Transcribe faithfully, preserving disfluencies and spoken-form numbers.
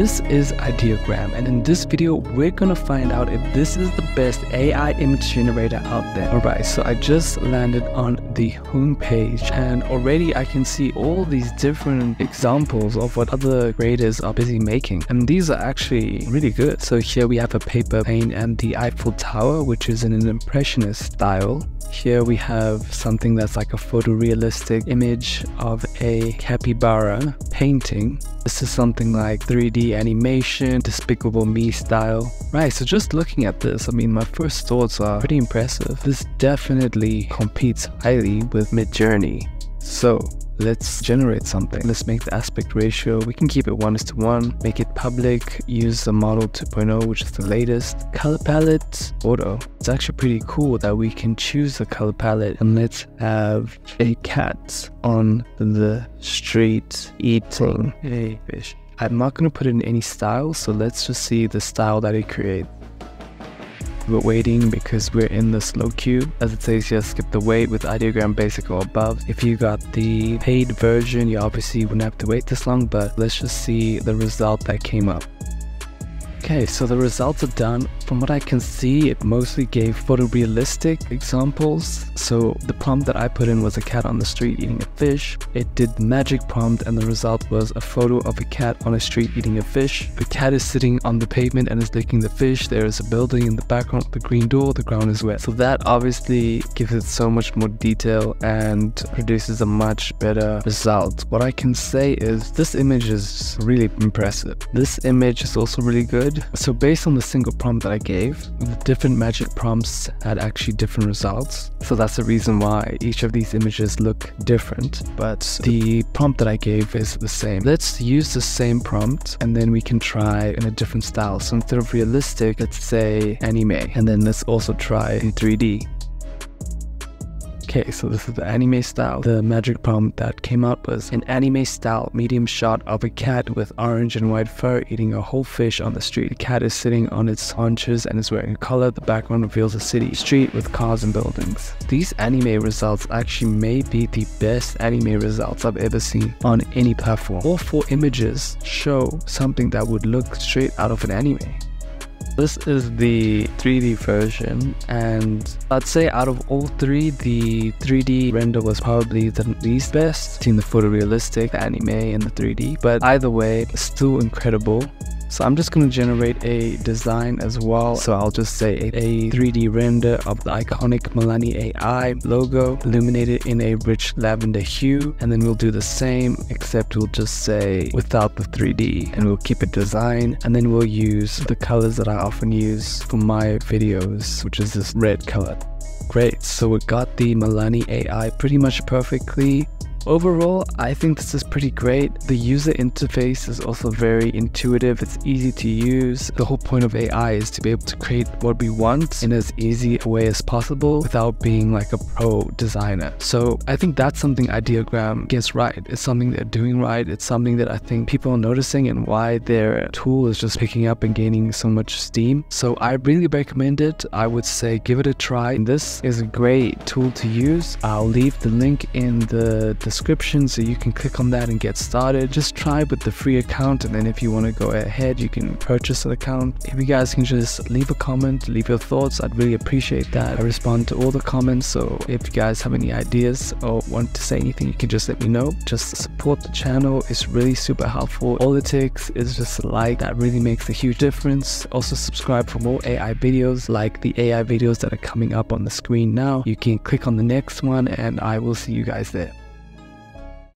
This is Ideogram, and in this video we're gonna find out if this is the best A I image generator out there. Alright, so I just landed on the home page and already I can see all these different examples of what other creators are busy making, and these are actually really good. So here we have a paper plane and the Eiffel Tower, which is in an impressionist style. Here we have something that's like a photorealistic image of a capybara painting. This is something like three D animation, Despicable Me style. Right, so just looking at this, I mean, my first thoughts are pretty impressive. This definitely competes highly with Midjourney. So let's generate something. Let's make the aspect ratio. We can keep it one is to one. Make it public. Use the model two point oh, which is the latest. Color palette, auto. It's actually pretty cool that we can choose the color palette. And let's have a cat on the street eating a fish. I'm not going to put it in any style, so let's just see the style that it creates. We're waiting because we're in the slow queue. As it says here, skip the wait with Ideogram Basic or above. If you got the paid version, you obviously wouldn't have to wait this long, but let's just see the result that came up. Okay, so the results are done. From what I can see, it mostly gave photorealistic examples. So the prompt that I put in was a cat on the street eating a fish. It did the magic prompt and the result was a photo of a cat on a street eating a fish. The cat is sitting on the pavement and is licking the fish. There is a building in the background with a green door. The ground is wet. So that obviously gives it so much more detail and produces a much better result. What I can say is this image is really impressive. This image is also really good. So based on the single prompt that I gave, the different magic prompts had actually different results. So that's the reason why each of these images look different, but the prompt that I gave is the same. Let's use the same prompt and then we can try in a different style. So instead of realistic, let's say anime, and then let's also try in three D. Okay, so this is the anime style. The magic prompt that came out was an anime style medium shot of a cat with orange and white fur eating a whole fish on the street. The cat is sitting on its haunches and is wearing a collar. The background reveals a city street with cars and buildings. These anime results actually may be the best anime results I've ever seen on any platform. All four images show something that would look straight out of an anime. This is the three D version, and I'd say out of all three, the three D render was probably the least best, between the photorealistic, the anime, and the three D, but either way, it's still incredible. So I'm just going to generate a design as well. So I'll just say a three D render of the iconic Mallane A I logo illuminated in a rich lavender hue. And then we'll do the same, except we'll just say without the three D, and we'll keep it design. And then we'll use the colors that I often use for my videos, which is this red color. Great. So we got the Mallane A I pretty much perfectly. Overall, I think this is pretty great. The user interface is also very intuitive. It's easy to use. The whole point of A I is to be able to create what we want in as easy a way as possible without being like a pro designer. So I think that's something Ideogram gets right. It's something they're doing right. It's something that I think people are noticing and why their tool is just picking up and gaining so much steam. So I really recommend it. I would say give it a try. This is a great tool to use. I'll leave the link in the description. description so you can click on that and get started. Just try with the free account, and then if you want to go ahead you can purchase an account. If you guys can just leave a comment, leave your thoughts, I'd really appreciate that. I respond to all the comments, so if you guys have any ideas or want to say anything, you can just let me know. Just support the channel, it's really super helpful. All it takes is just a like, that really makes a huge difference. Also subscribe for more A I videos like the A I videos that are coming up on the screen now. You can click on the next one and I will see you guys there.